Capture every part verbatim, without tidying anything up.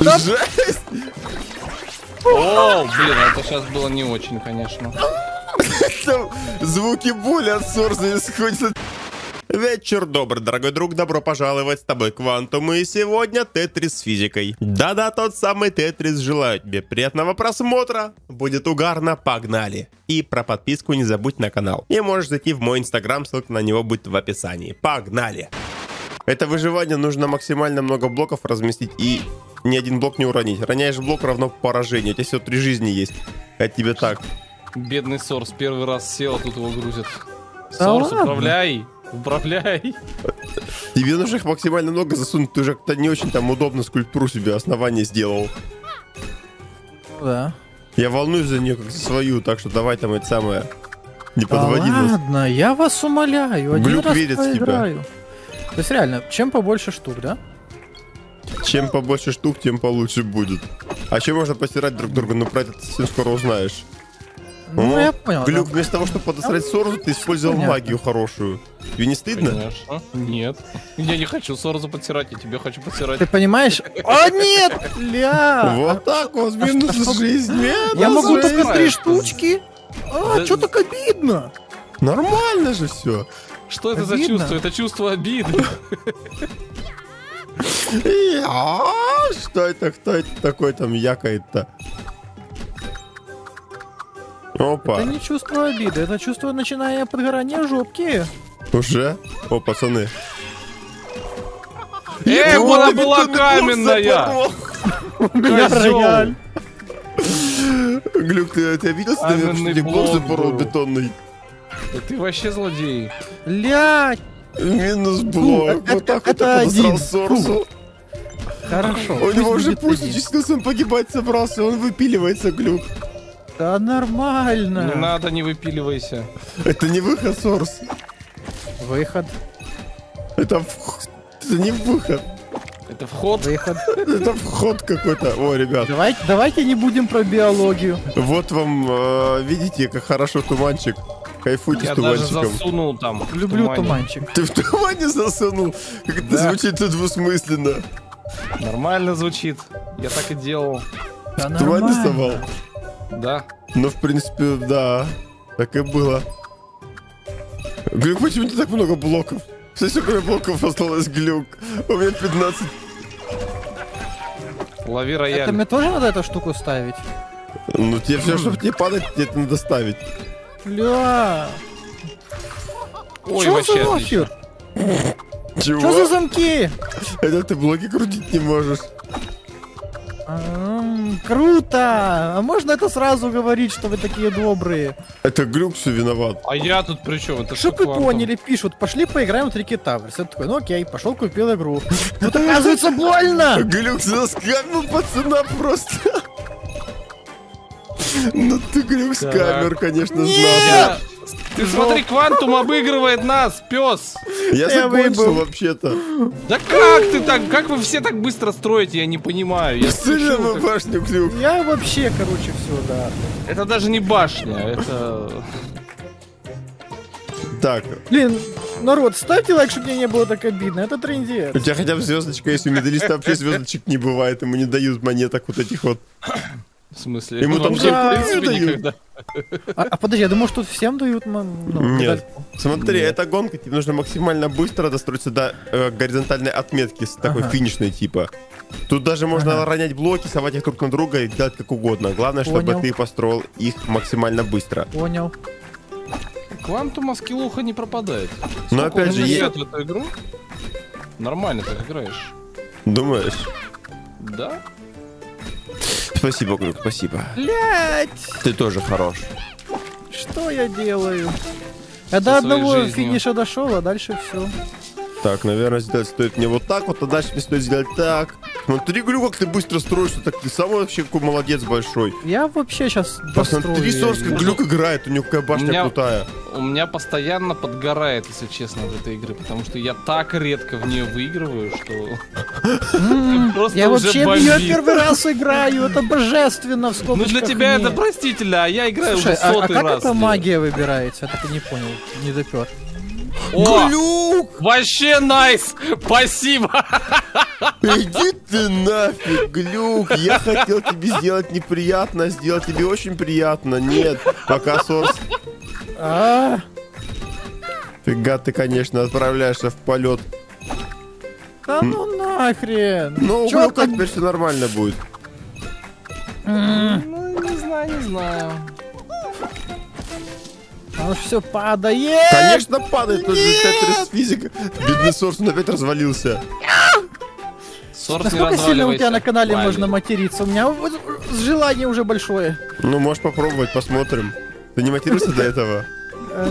Жесть! О, блин, это сейчас было не очень, конечно. Звуки боли от Сорза исходят. Вечер добрый, дорогой друг, добро пожаловать с тобой к Квантуму, и сегодня Тетрис с физикой. Да-да, тот самый Тетрис, желаю тебе приятного просмотра, будет угарно, погнали. И про подписку не забудь на канал. И можешь зайти в мой инстаграм, ссылка на него будет в описании. Погнали! Это выживание, нужно максимально много блоков разместить и ни один блок не уронить. Роняешь блок равно поражению, у тебя всего три жизни есть, а тебе так. Бедный Сорс, первый раз сел, а тут его грузят. Сорс, а управляй! Управляй. Тебе нужно их максимально много засунуть. Ты уже как-то не очень там удобно скульптуру себе основание сделал. Да. Я волнуюсь за нее как за свою, так что давай там это самое. Не подводи нас. Ладно, я вас умоляю. Один Глюк раз верит в тебя. То есть реально, чем побольше штук, да? Чем побольше штук, тем получше будет. А чем можно постирать друг друга? Ну, про это ты всем скоро узнаешь. Ну, О, я понял. Глюк, да. Вместо того, чтобы подосрать Сорзу, ты использовал Понятно. магию хорошую. Тебе не стыдно? Конечно. Нет. Я не хочу Сорзу подтирать, я тебе хочу подтирать. Ты понимаешь? О, нет! Ля! Вот так вот, минус жизнь. Я могу только три штучки. А, что так обидно? Нормально же все. Что это за чувство? Это чувство обиды. Что это? Кто это такой там якает-то? Опа. Это не чувство обиды, это чувство начиная подгорания жопки. Уже? О, пацаны. Эй, она была каменная! Козёл! Глюк, ты обиделся, наверное, что блок запорол бетонный? Да ты вообще злодей. Ля! Минус блок. Вот так вот я подосрал Сорзу. Хорошо. У него уже пульс, он погибать собрался, он выпиливается, Глюк. Да нормально. Не надо, не выпиливайся. Это не выход, Сорс. Выход. Это, в... Это не выход. Это вход. Выход. Это вход какой-то. О, ребят. Давайте, давайте не будем про биологию. Вот вам, э, видите, как хорошо туманчик. Кайфуйте я с туманчиком. Я даже засунул там. Люблю тумане. Туманчик. Ты в тумане засунул? Как это да. звучит двусмысленно. Нормально звучит. Я так и делал. Да в тумане совал? Да. Ну, в принципе, да. Так и было. Глюк, почему-то так много блоков. Все, все, кроме блоков осталось, Глюк. У меня пятнадцать. Лови рояль. Это мне тоже надо эту штуку ставить? Ну, тебе все, чтобы тебе падать, тебе это надо ставить. Бля. Ой, Чё вообще за нахер? Чего? Чё за замки? Это ты блоки крутить не можешь. Круто! А можно это сразу говорить, что вы такие добрые? Это Глюк все виноват. А я тут при чем? Чтобы вы поняли, пишут, пошли поиграем в Трики Таверс. Я такой, ну окей, пошел купил игру. Тут оказывается больно! Глюк заскамил пацана просто. Ну ты, Глюк, с камер, конечно, знал. Ты смотри, Квантум обыгрывает нас, пес. Я закончил вообще-то. Да как ты так, как вы все так быстро строите, я не понимаю. Я слышал башню, Глюк. Я вообще, короче, все, да. Это даже не башня, это... Так. Блин, народ, ставьте лайк, чтобы мне не было так обидно, это трындец. У тебя хотя бы звездочка есть, у медалиста вообще звездочек не бывает, ему не дают монеток вот этих вот. В смысле? Ему ну, там все, в принципе, никогда. А, а подожди, я думал, что тут всем дают ну, Нет. Смотри, Нет. это гонка, тебе нужно максимально быстро достроиться до э, горизонтальной отметки, с такой ага. финишной типа. Тут даже можно ага. ронять блоки, совать их друг на друга и делать как угодно. Главное, Понял. чтобы ты построил их максимально быстро. Понял. Квантума скиллуха не пропадает. Но Сколько опять же, я... в эту игру? Нормально ты играешь. Думаешь? Да. Спасибо, Глюк, спасибо. Блять! Ты тоже хорош. Что я делаю? Я до одного финиша дошел, а дальше все. Так, наверное, сделать стоит мне вот так вот, а дальше мне стоит сделать так. Смотри, Глюк, как ты быстро строишься, так ты сам вообще какой молодец большой. Я вообще сейчас дострою. Посмотри, Сорс, как Глюк играет, у него какая башня крутая. У меня постоянно подгорает, если честно, от этой игры, потому что я так редко в нее выигрываю, что... Я вообще в нее первый раз играю, это божественно, в скобочках. Ну для тебя это простительно, а я играю уже сотый раз. А как эта магия выбирается? Я так и не понял, не допер. О, глюк! Вообще найс! Спасибо! Иди ты нафиг, глюк! Я хотел тебе сделать неприятно, сделать тебе очень приятно. Нет, пока сорс. А-а-а. Ты, гад, ты, конечно, отправляешься в полет. Да ну нахрен! Ну, у Глюка теперь все нормально будет. Ну, не знаю, не знаю. Он все падает! Конечно, падает, тут же Тетрис физика. Бедный Сорс, он опять развалился. Сорс, насколько сильно у тебя на канале Вали. Можно материться? У меня желание уже большое. Ну, можешь попробовать, посмотрим. Ты не матерился до этого?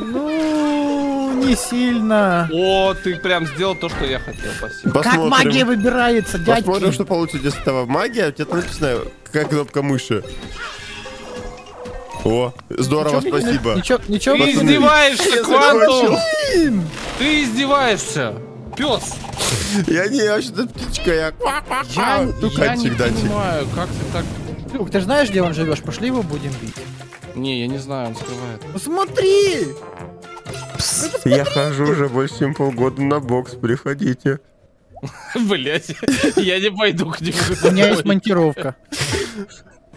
Ну, не сильно. О, ты прям сделал то, что я хотел. Спасибо. Как магия выбирается, дядьки? Посмотрим, что получится из этого. Магия, у тебя написано, какая кнопка мыши. О, здорово, ничего, спасибо. Ничего, ничего, ты пацаны. Издеваешься, Квантум! Ты издеваешься, пес! Я не, я вообще-то птичка, я... Я, я не понимаю, как ты так... Люк, ты же знаешь, где он живешь? Пошли его будем бить. Не, я не знаю, он скрывает. Ну смотри! Пс, ну, я хожу уже больше чем полгода на бокс, приходите. Блять, я не пойду к нему. У меня есть монтировка.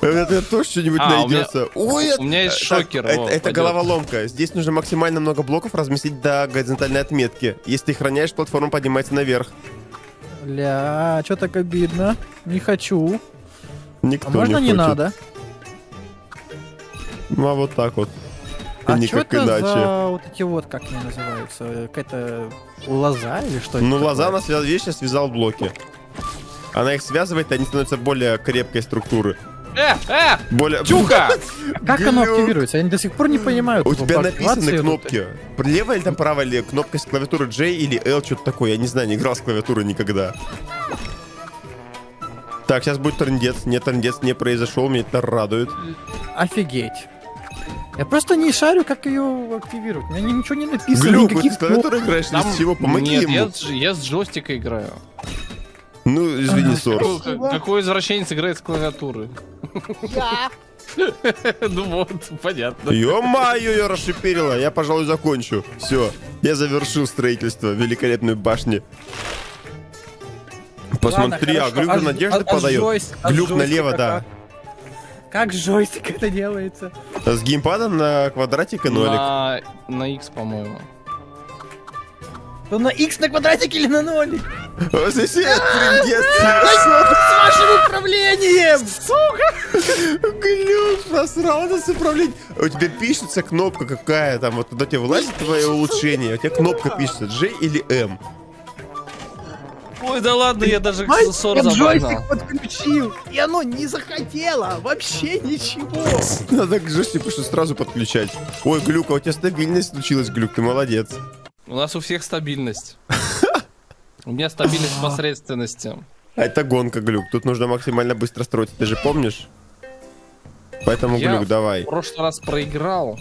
Это тоже что-нибудь а, найдется. У меня, Ой, это, у меня есть шокер. Так, О, это, это головоломка. Здесь нужно максимально много блоков разместить до горизонтальной отметки. Если ты храняешь, платформа поднимается наверх. Бля, что так обидно? Не хочу. Никто а можно не, не надо? Ну а вот так вот. А что это иначе. За вот эти вот, как они называются? Какая-то лоза или что-то? Ну лоза она связ... вечно связал блоки. Она их связывает, и они становятся более крепкой структуры. Э, э, Более... Тюха! Как оно активируется? Я до сих пор не понимаю. У тебя написаны кнопки. Левая или там правая или кнопка с клавиатуры J или L, что-то такое. Я не знаю, не играл с клавиатурой никогда. Так, сейчас будет трындец. Нет, трындец не произошел, меня это радует. Офигеть. Я просто не шарю, как ее активировать. У меня ничего не написано. Глюк, вот ты с клавиатурой играешь, из чего? Помоги ему. Нет, я с джойстика играю. Ну, извини, Сорс. Какой извращенец играет с клавиатуры? Я. Ну вот, понятно. Ё-моё, я расшипелила. Я, пожалуй, закончу. Все, я завершил строительство великолепной башни. Посмотри, а Глюк надежды подает. Глюк налево, да. Как джойстик это делается? С геймпадом на квадратик и нолик. На X, по-моему. Ну на X на квадратике или на нолик? Сосед, трындец! С вашим управлением! Сука! Глюк просрался с управлением. У тебя пишется кнопка какая там, вот туда тебе вылазит твое улучшение. У тебя кнопка пишется J или M. Ой, да ладно, я даже аксессуар забрал. Я джойстик подключил, и оно не захотело вообще ничего. Надо к джойстику сразу подключать. Ой, Глюк, а у тебя стабильность случилась, Глюк, ты молодец. У нас у всех стабильность. У меня стабильность посредственности. А это гонка, Глюк. Тут нужно максимально быстро строить. Ты же помнишь? Поэтому, Глюк, давай. Я в прошлый раз проиграл.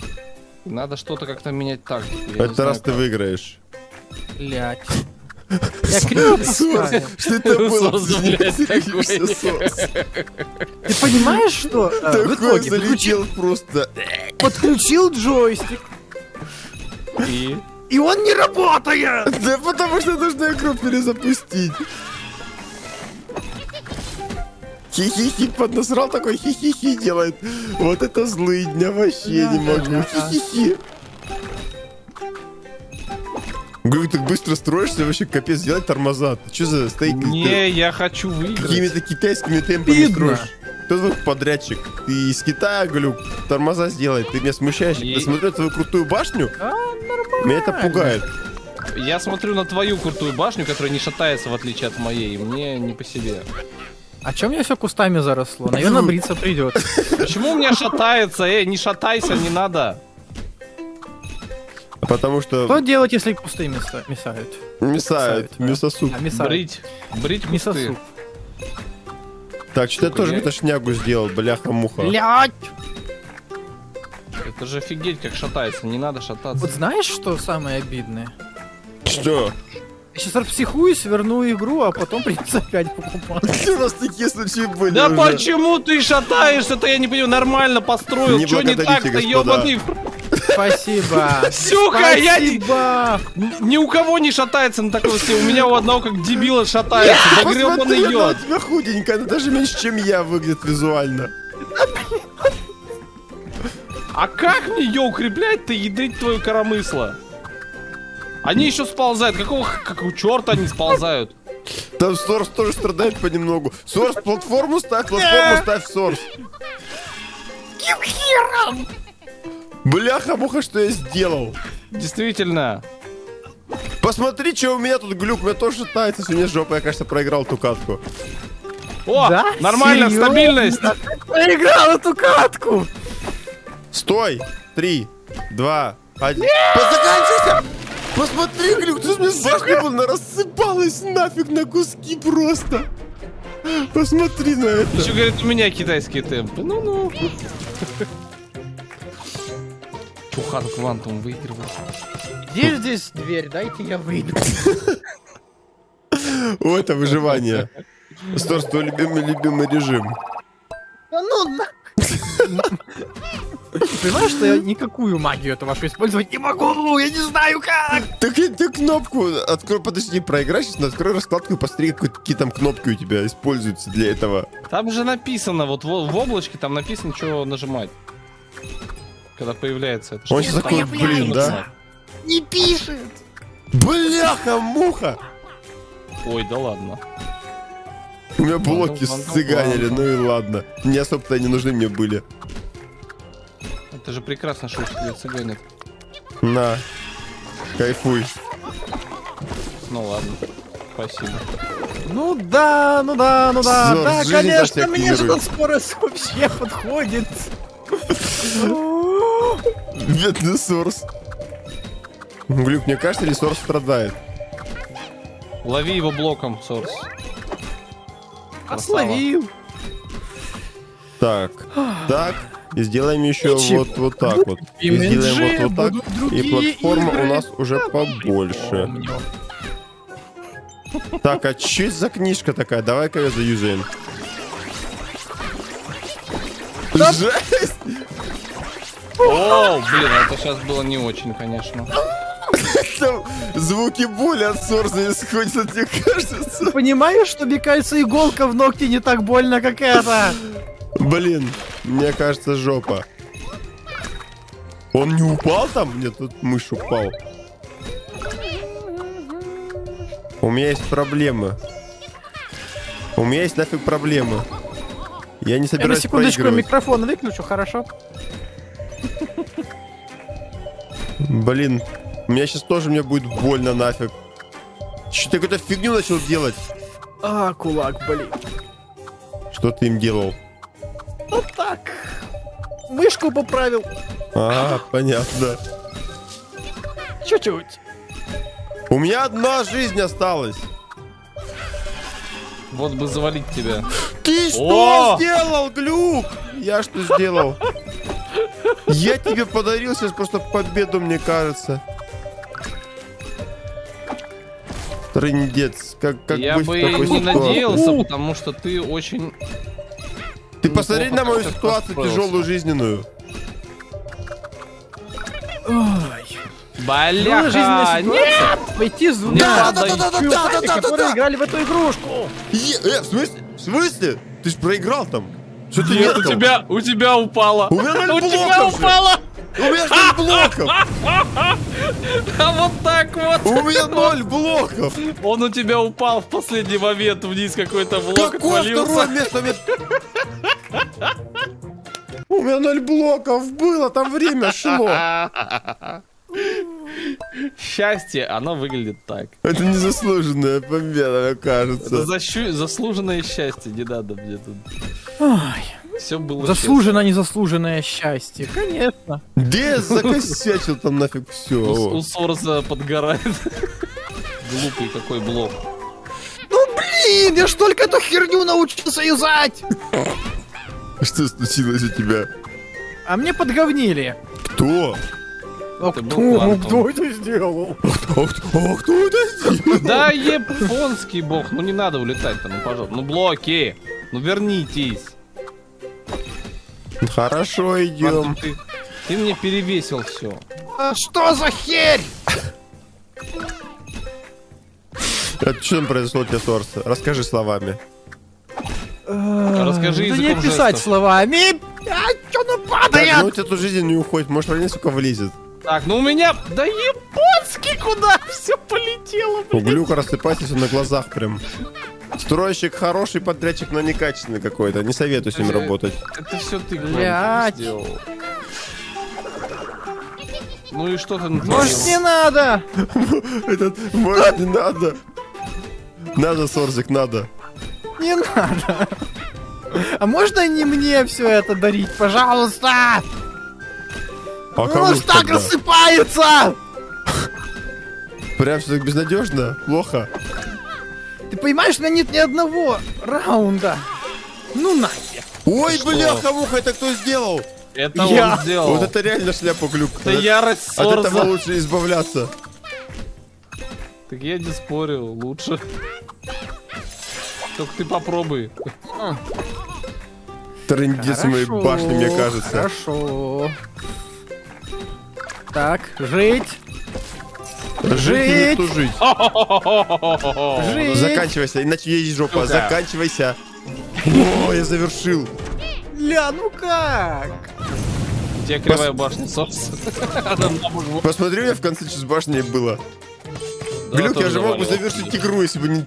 Надо что-то как-то менять так. В этот раз ты выиграешь. Блять. Я крепко поставил. Что это было? Ты понимаешь, что? Такой залетел просто. Подключил джойстик. И... И он не работает! Да потому что нужно игру перезапустить. Хи-хи-хи, поднасрал такой, хи-хи-хи делает. Вот это злые дня, вообще да, не могу. Да, да. Хи-хи-хи. Говорю, ты быстро строишься, вообще капец, делать тормоза. Ты что за стейки? Не, я хочу выиграть. Какими-то китайскими темпами строишь. Кто твой подрядчик? Ты из Китая, Глюк, тормоза сделай. Ты меня смущаешь. Я смотрю твою крутую башню. А, нормально. Меня это пугает. Я смотрю на твою крутую башню, которая не шатается, в отличие от моей. И мне не по себе. А чё у меня все кустами заросло? Наверное, бриться придет. Почему у меня шатается? Эй, не шатайся, не надо. Потому что... Что делать, если кусты мясают? Мясают. Мясосуп. Брить. Брить мясосуп. Так, что-то я тоже какую-то шнягу сделал, бляха-муха. Блять! Это же офигеть, как шатается, не надо шататься. Вот знаешь, что самое обидное? Что? Я сейчас распсихуюсь, верну игру, а потом придется опять покупать. У нас такие случаи были. Да почему ты шатаешься-то, я не понимаю, нормально построил. Чё не так-то, ёбаный? Спасибо. Сюха, я ни у кого не шатается на таком сне. У меня у одного как дебила шатается. Да гребаный ёд. У тебя худенькая, она даже меньше, чем я выглядит визуально. А как мне ее укреплять-то, ядрить твое коромысло? Они еще сползают. Какого, какого черта они сползают? Там Сорс тоже страдает понемногу. Сорс, платформу ставь, платформу ставь, Сорс. Каким хером? Бляха-муха, что я сделал. Действительно. Посмотри, что у меня тут глюк. У меня тоже шатается, у меня жопа. Я, конечно, проиграл эту катку. О, да? Нормально, серьезно? Стабильность. Я проиграл эту катку. Стой. Три, два, один. Позаканчивайся. Посмотри, глюк, ты же мне башня, она рассыпалась нафиг на куски просто. Посмотри на это. Еще, говорит, у меня китайские темпы. Ну-ну. Чухан Квантум выигрывает. Где здесь дверь? Дайте я выйду. О, это выживание. Сторс, твой любимый-любимый режим. Ну, понимаешь, что я никакую магию этого использовать не могу, я не знаю как. Так ты кнопку открой, подожди, проиграй сейчас, но открой раскладку и посмотри, какие там кнопки у тебя используются для этого. Там же написано, вот в облачке там написано, что нажимать, когда появляется это. Он сейчас такой, блин, да? Не пишет. Бляха-муха. Ой, да ладно. У меня блоки сцыганили, ну и ладно. Мне особо-то они нужны мне были. Это же прекрасно, что у тебя цыганят. На. Кайфуй. Ну ладно. Спасибо. Ну да, ну да, ну да. Зор, да, конечно, мне же тут скорость вообще подходит. Бедный Сорс. Глюк, мне кажется, ли Сорс страдает? Лови его блоком, Сорс. Отловил. Так, так, и сделаем еще вот, вот так вот. И сделаем вот, вот так. И платформа игры у нас уже побольше. Так, а че за книжка такая? Давай-ка ее заюзаем. Да. Жесть! О, блин, это сейчас было не очень, конечно. Звуки боли от Сорса исходят, мне кажется. Ты понимаешь, что, мне кажется, иголка в ногте не так больно, как это? Блин, мне кажется, жопа. Он не упал там? Нет, тут мышь упал. У меня есть проблемы. У меня есть нафиг проблемы. Я не собираюсь Я на секундочку микрофон выключу, хорошо? Блин. У меня сейчас тоже мне будет больно нафиг. Че ты какую-то фигню начал делать? А, кулак, блин. Что ты им делал? Вот так. Мышку поправил. А, понятно. Чуть-чуть. У меня одна жизнь осталась. Вот бы завалить тебя. Ты что сделал, глюк? Я что сделал? Я тебе подарил сейчас просто победу, мне кажется. Трындец, как, как я бы и не надеялся, У! потому что ты очень... Ты посмотри на мою ситуацию тяжелую жизненную. Ой. Бляха, нет! Пойти с двумя да, да, да, да, да, да, да, которые да. играли в эту игрушку. Е э, в смысле? В смысле? Ты же проиграл там. Что ты нет, у тебя, у тебя упало. У тебя упало. У меня ноль блоков! А вот так вот! У меня ноль блоков! Он у тебя упал в последний момент вниз, какой-то блок. Какое второе место? У меня ноль блоков было, там время шло. Счастье, оно выглядит так. Это незаслуженная победа, мне кажется. Это заслуженное счастье, не надо мне тут. Все было заслуженно, незаслуженное счастье, конечно. Где закосячил там нафиг все? У Сорса подгорает. Глупый какой блок. Ну блин, я ж только эту херню научился юзать. Что случилось у тебя? А мне подговнили. Кто? А кто это сделал? А кто это сделал? Да японский бог, ну не надо улетать там, ну пожалуйста. Ну блоки, ну вернитесь. Хорошо, идем. Ты мне перевесил все. А что за херь? А что там произошло, тебе торс? Расскажи словами. Расскажи языком жестов. Да не писать словами. А что она падает? Так, ну у тебя тут жизнь не уходит. Может, они, сука, влезет. Так, ну у меня... Да японский куда все полетело, блин. Углюха, рассыпайся на глазах прям. Стройщик хороший, подрядчик, но некачественный какой-то. Не советую с ним работать. Это все ты, блядь, сделал. Ну и что ты натворил? Может, не надо! Этот, может, не надо. Надо, Сорзик, надо. Не надо. А можно не мне все это дарить, пожалуйста? А кому ж так рассыпается? Прям что-то безнадежно, плохо. Ты понимаешь, у меня нет ни одного раунда. Ну нафиг. Ой, бляха-муха, это кто сделал? Это я. Он сделал. Вот это реально шляпа глюк. Это ярость Сорза. От этого лучше избавляться. Так я не спорю, лучше. Только ты попробуй. Трындец моей башни, мне кажется. Хорошо. Так, жить. Жить. Жить. Жить. Заканчивайся, иначе едешь жопа. Сука. Заканчивайся. О, я завершил. Ля, ну как? У тебя кривая Пос... башня, собственно. Посмотри, у меня в конце чуть с башней было. Да, Глюк, я же могу завершить игру, если бы не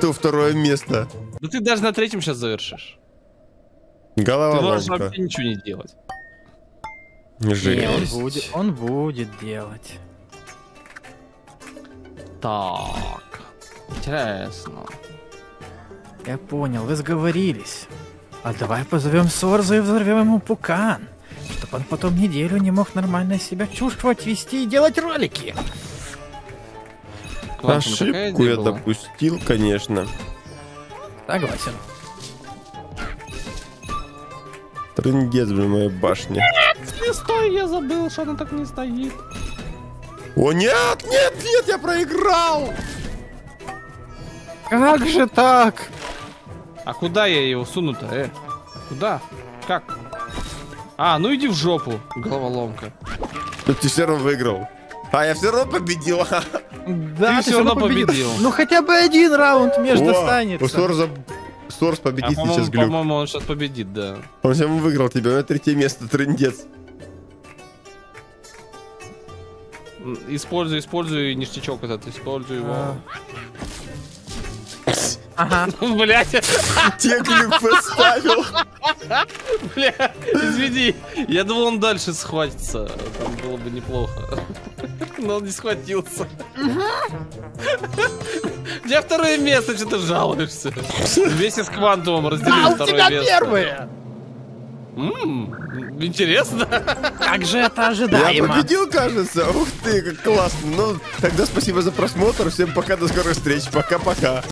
то второе место. Да ты даже на третьем сейчас завершишь. Голова. Ты можешь вообще ничего не делать. Не, он будет, он будет делать. Так. Интересно. Я понял, вы сговорились. А давай позовем Сорза и взорвем ему пукан, чтобы он потом неделю не мог нормально себя чувствовать, вести и делать ролики. Ошибку я допустил, конечно. Согласен. Трындец, блин, моей башни. Нет, не стой, я забыл, что она так не стоит. О, нет, нет, нет, я проиграл. Как же так? А куда я его суну-то, э? Куда? Как? А, ну иди в жопу, головоломка. Ты все равно выиграл. А, я все равно победил. Да, ты, ты все равно победил. победил. Ну хотя бы один раунд между останется. У Сорза... Сорз победит а, сейчас, Глюк. По-моему, он сейчас победит, да. Он всем выиграл тебя, на третье место, трындец. Используй, используй ништячок этот, используй его. А. Ага. Блять. Тебе Глюк поставил. Бля, извини. Я думал, он дальше схватится. Там было бы неплохо. Но он не схватился. У тебя второе место, что ты жалуешься? Вместе с Квантумом разделили второе место. А у тебя первое. Ммм, интересно. Как же это ожидаемо. Я победил, кажется. Ух ты, как классно. Ну, тогда спасибо за просмотр. Всем пока, до скорых встреч. Пока-пока.